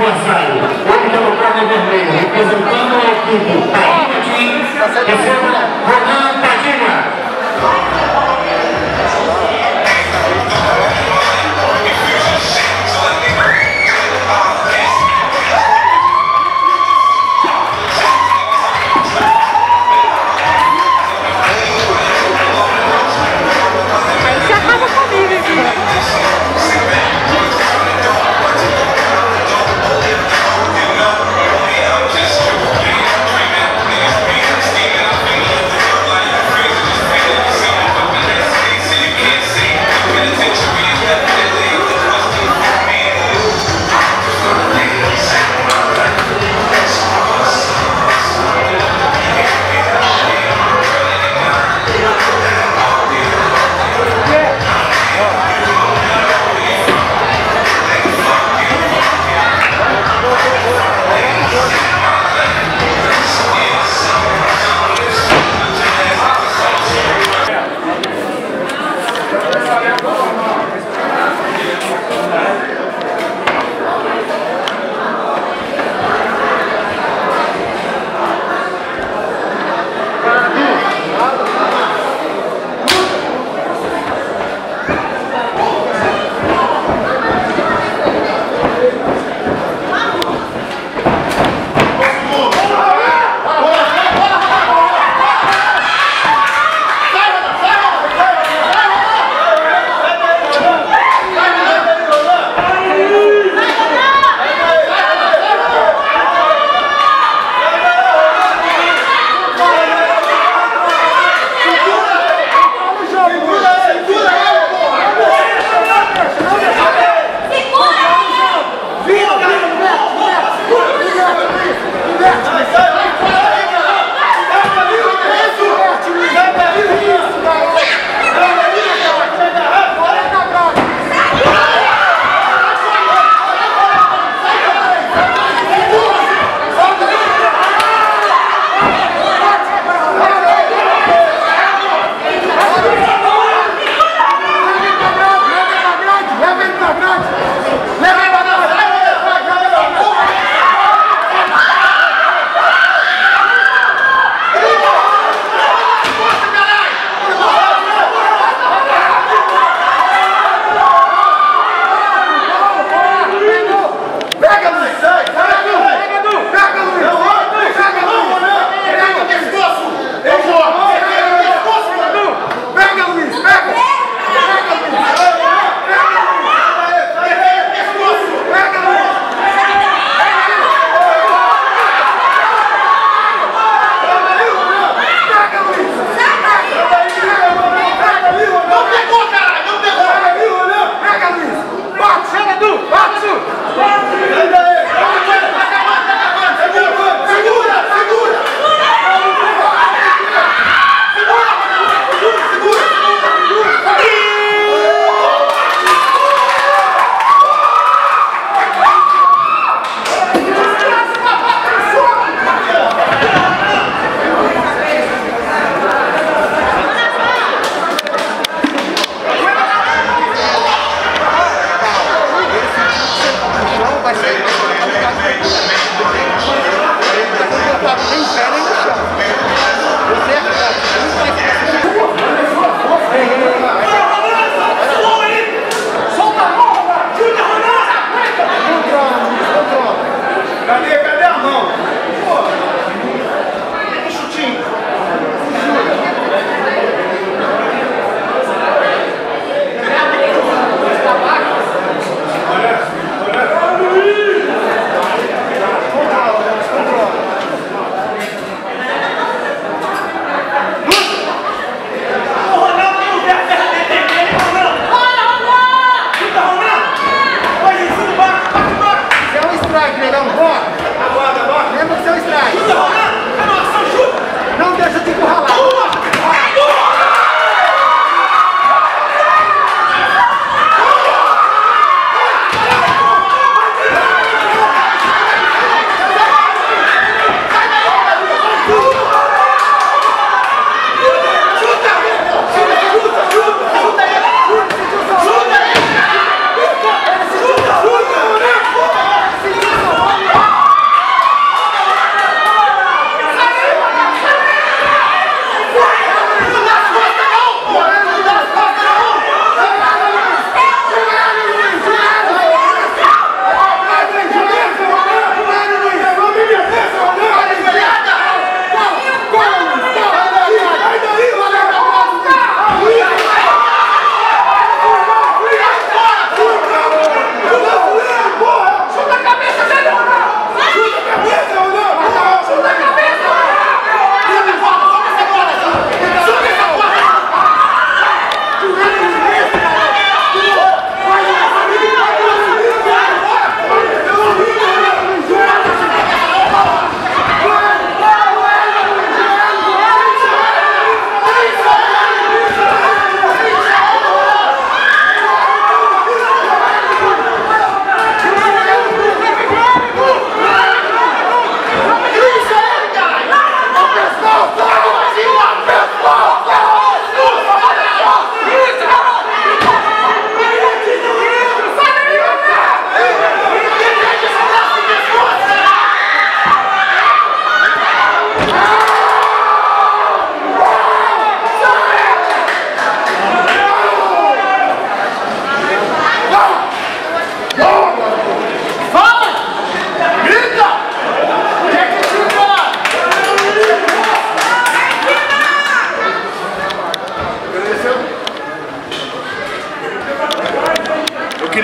adversário. Ele que é o corner vermelho, representando a equipe. Tadinha Team, receba Ronan Tadinha. Vai ser.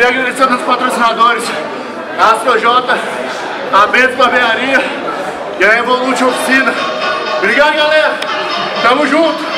Queria agradecer aos meus patrocinadores, a ACOJ, a Beto da Veiarinha e a Evolute Oficina. Obrigado, galera! Tamo junto!